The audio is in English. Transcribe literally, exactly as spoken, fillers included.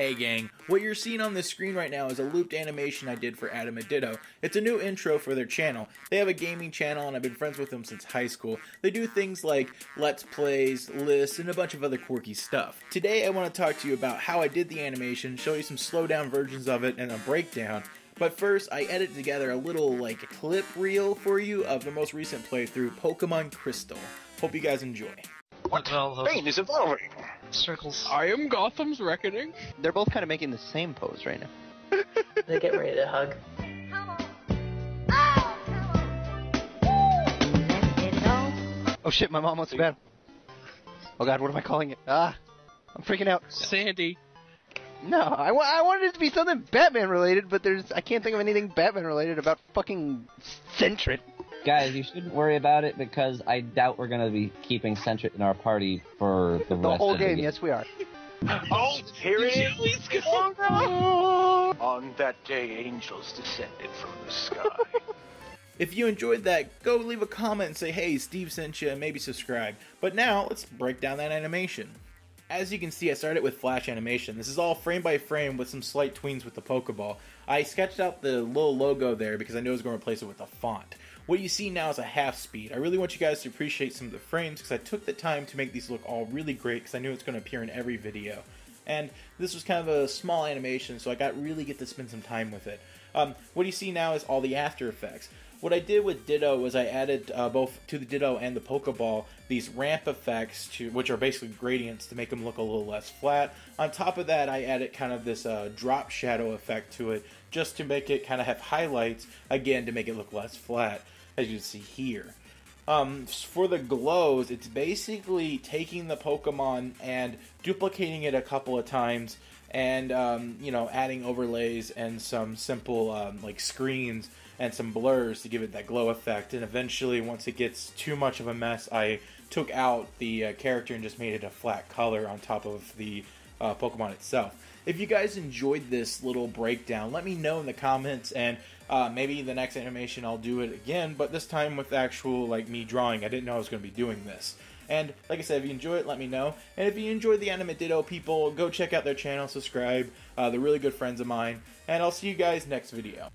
Hey gang, what you're seeing on this screen right now is a looped animation I did for Adamant Ditto. It's a new intro for their channel. They have a gaming channel and I've been friends with them since high school. They do things like Let's Plays, lists, and a bunch of other quirky stuff. Today I want to talk to you about how I did the animation, show you some slow down versions of it and a breakdown. But first, I edited together a little like clip reel for you of the most recent playthrough, Pokemon Crystal. Hope you guys enjoy. What pain is evolving? Circles. I am Gotham's reckoning. They're both kind of making the same pose right now. They're getting ready to hug. Oh shit! My mom wants to battle. Oh god, what am I calling it? Ah, I'm freaking out. Sandy. No, I, wa I wanted it to be something Batman-related, but there's I can't think of anything Batman-related about fucking Centric. Guys, you shouldn't worry about it because I doubt we're gonna be keeping Centric in our party for the, the rest whole of game, the game. Yes, we are. Oh, here it is! Oh, no. On that day, angels descended from the sky. If you enjoyed that, go leave a comment and say, "Hey, Steve sent you," and maybe subscribe. But now, let's break down that animation. As you can see, I started with flash animation. This is all frame by frame with some slight tweens with the Pokeball. I sketched out the little logo there because I knew I was going to replace it with a font. What you see now is a half speed. I really want you guys to appreciate some of the frames because I took the time to make these look all really great because I knew it's going to appear in every video. And this was kind of a small animation, so I got really get to spend some time with it. Um, what you see now is all the after effects. What I did with Ditto was I added uh, both to the Ditto and the Pokeball these ramp effects, to, which are basically gradients to make them look a little less flat. On top of that, I added kind of this uh, drop shadow effect to it just to make it kind of have highlights, again, to make it look less flat, as you can see here. Um, for the glows, it's basically taking the Pokemon and duplicating it a couple of times and, um, you know, adding overlays and some simple, um, like, screens and some blurs to give it that glow effect. And eventually, once it gets too much of a mess, I took out the uh, character and just made it a flat color on top of the uh, Pokemon itself. If you guys enjoyed this little breakdown, let me know in the comments, and uh, maybe the next animation I'll do it again, but this time with actual, like, me drawing. I didn't know I was going to be doing this. And like I said, if you enjoy it, let me know. And if you enjoyed the Adamant Ditto people, go check out their channel, subscribe. Uh, they're really good friends of mine. And I'll see you guys next video.